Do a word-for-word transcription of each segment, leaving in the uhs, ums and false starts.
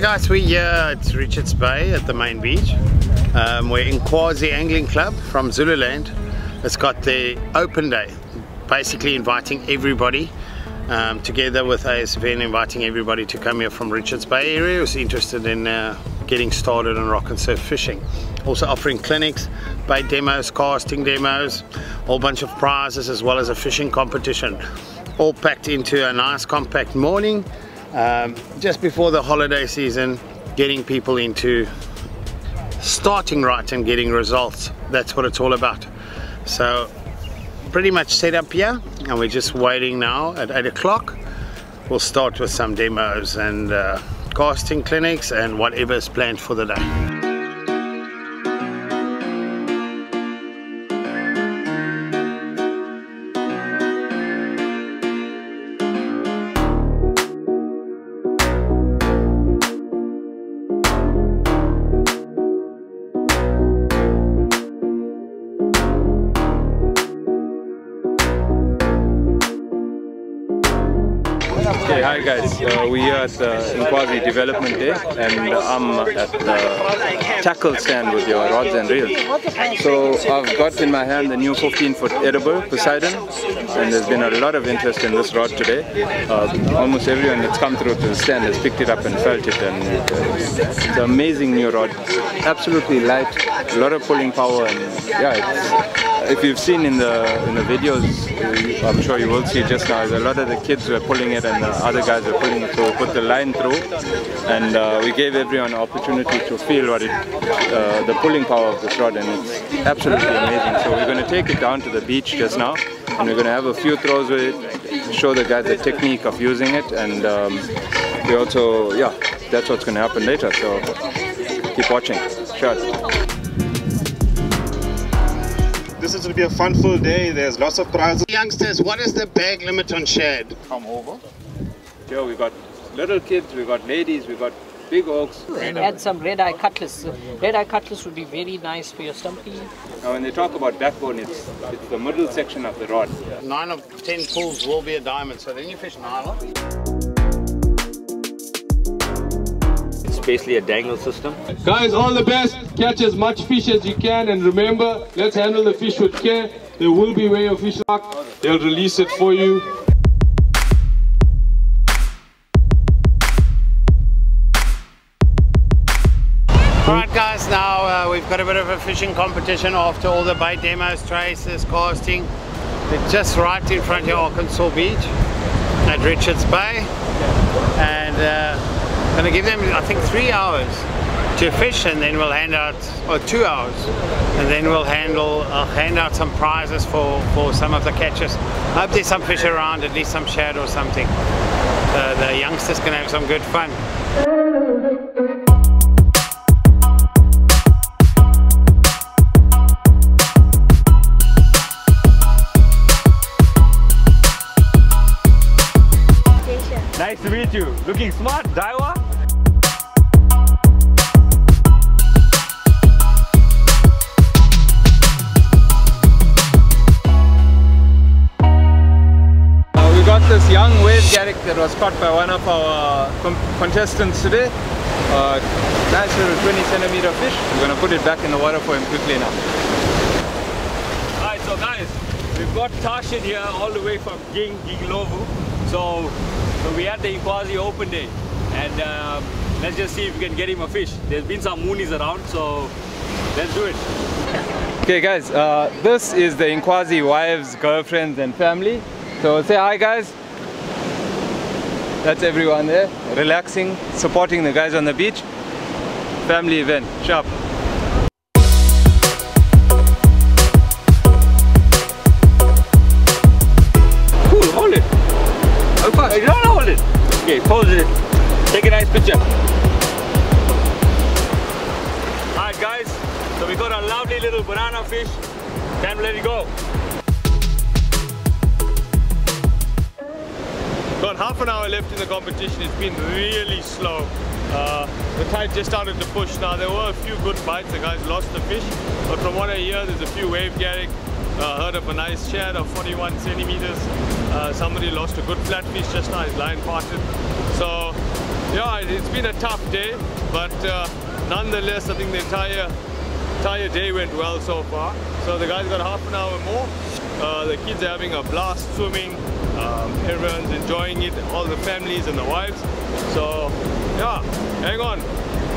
Okay guys, we're here at Richards Bay at the main beach. Um, we're in Inkwazi Angling Club from Zululand. It's got the open day, basically inviting everybody um, together with A S F N, inviting everybody to come here from Richards Bay area who's interested in uh, getting started on rock and surf fishing. Also offering clinics, bait demos, casting demos, a whole bunch of prizes as well as a fishing competition. All packed into a nice compact morning. Um, just before the holiday season, getting people into starting right and getting results. That's what it's all about. So pretty much set up here, and we're just waiting now at eight o'clock. We'll start with some demos and uh, casting clinics and whatever is planned for the day. Okay, hi guys, uh, we are at uh, Inkwazi Development Day, and uh, I'm at the tackle stand with your rods and reels. So I've got in my hand the new fifteen foot edible Poseidon, and there's been a lot of interest in this rod today. Uh, almost everyone that's come through to the stand has picked it up and felt it, and uh, it's an amazing new rod. Absolutely light, a lot of pulling power, and yeah, it's, if you've seen in the in the videos, I'm sure you will see just now, a lot of the kids were pulling it and the other guys were pulling it, so we put the line through, and uh, we gave everyone an opportunity to feel what it, uh, the pulling power of this rod, and it's absolutely amazing. So we're going to take it down to the beach just now, and we're going to have a few throws with it, show the guys the technique of using it, and um, we also, yeah, that's what's going to happen later, so keep watching. Sure. This is going to be a fun full day. There's lots of prizes. Youngsters, what is the bag limit on shad? Come over. Here we got little kids, we got ladies, we got big oaks. Add some red eye cutlass. Red eye cutlass would be very nice for your stumpy. Now when they talk about backbone, it's, it's the middle section of the rod. Nine of ten pulls will be a diamond, so then you fish nylon. Basically a dangle system. Guys, all the best. Catch as much fish as you can, and remember, let's handle the fish with care. There will be way of fish luck. They'll release it for you. Alright guys, now uh, we've got a bit of a fishing competition after all the bait demos, traces, casting. They're just right in front of Arkansas Beach at Richards Bay, and uh, I'm going to give them, I think, three hours to fish, and then we'll hand out, or two hours, and then we'll handle, uh, hand out some prizes for, for some of the catches. I hope there's some fish around, at least some shad or something. Uh, the youngsters can have some good fun. Nice to meet you. Looking smart, Daiwa? Uh, we got this young wave garrick that was caught by one of our contestants today. Uh, nice little twenty centimeter fish. We're going to put it back in the water for him quickly now. Alright, so guys, we've got Tarshan here all the way from Ging, Ginglovu. So, so we had the Inkwazi Open Day, and um, let's just see if we can get him a fish. There's been some moonies around, so let's do it. Okay guys, uh, this is the Inkwazi wives, girlfriends and family. So say hi guys. That's everyone there, relaxing, supporting the guys on the beach. Family event, sharp. Cool, hold it. How fast? I don't hold it. Okay, pose it. Take a nice picture. Alright guys, so we got a lovely little banana fish. Time to let it go. Got half an hour left in the competition. It's been really slow. Uh, the tide just started to push now. There were a few good bites. The guys lost the fish. But from what I hear, there's a few wave garrick. Uh, heard of a nice shad of forty-one centimeters. Uh, somebody lost a good flatfish just now, his line parted. So yeah, it's been a tough day, but uh, nonetheless, I think the entire entire day went well so far. So the guys got half an hour more. Uh, the kids are having a blast swimming. Um, everyone's enjoying it, all the families and the wives. So yeah, hang on.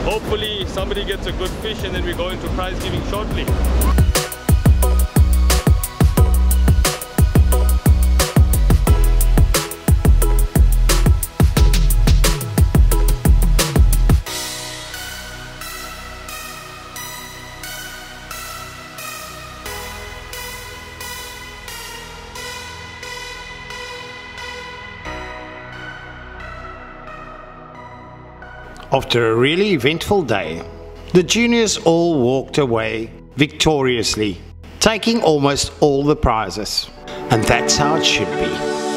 Hopefully somebody gets a good fish and then we go into prize giving shortly. After a really eventful day, the juniors all walked away victoriously, taking almost all the prizes. And that's how it should be.